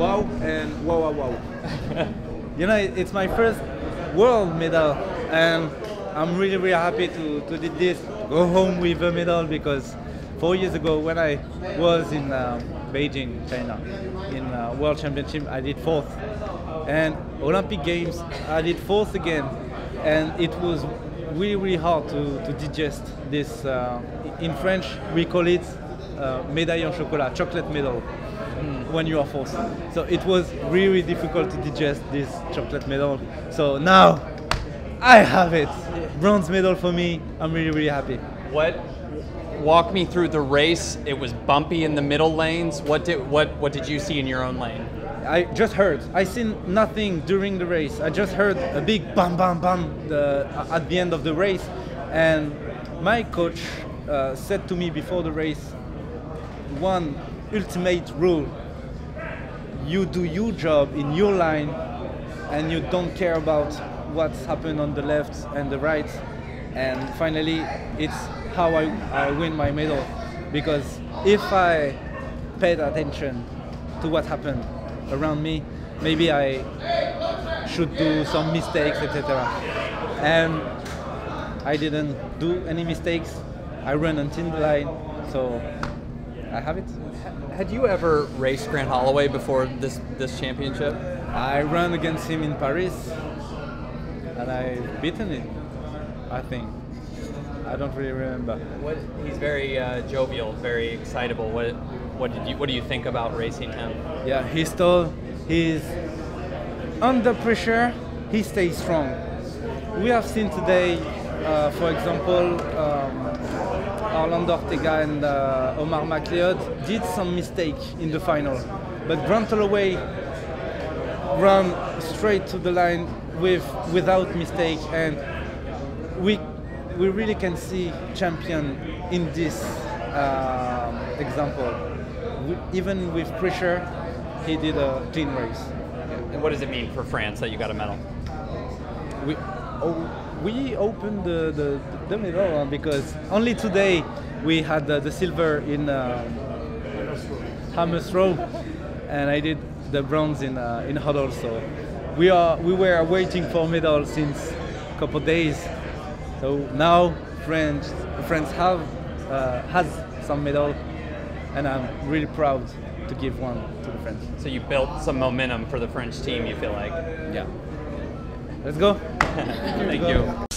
wow and wow wow wow. You know, it's my first world medal and I'm really really happy to do this, go home with a medal, because 4 years ago when I was in Beijing, China, in World Championship I did fourth, and Olympic Games I did fourth again, and it was really really hard to digest this. In French we call it médaille en chocolat, chocolate medal, when you are fourth. So it was really difficult to digest this chocolate medal. So now I have it, bronze medal for me. I'm really really happy. What? Walk me through the race. It was bumpy in the middle lanes. What did you see in your own lane? I just heard. I seen nothing during the race. I just heard a big bam bam bam at the end of the race, and my coach said to me before the race, one ultimate rule: you do your job in your line, and you don't care about what's happened on the left and the right. And finally, it's how I win my medal, because if I paid attention to what happened around me, maybe I should do some mistakes, etc. And I didn't do any mistakes. I ran until the line, so I have it. Had you ever raced Grant Holloway before this championship? I ran against him in Paris, and I beaten him, I think. I don't really remember. What, he's very jovial, very excitable. What do you think about racing him? Yeah, he's tall. He's under pressure. He stays strong. We have seen today, for example, Arlen Ortega and Omar Macleod did some mistake in the final, but Grant Holloway ran straight to the line without mistake, and we really can see champion in this example. Even with pressure, he did a clean race. And what does it mean for France that you got a medal? We opened the medal, because only today we had the silver in Hammer's Row, and I did the bronze in Huddle. So we were waiting for medal since a couple of days. So now France has some medal, and I'm really proud to give one to the French. So you built some momentum for the French team, you feel like? Yeah. Let's go. Thank you.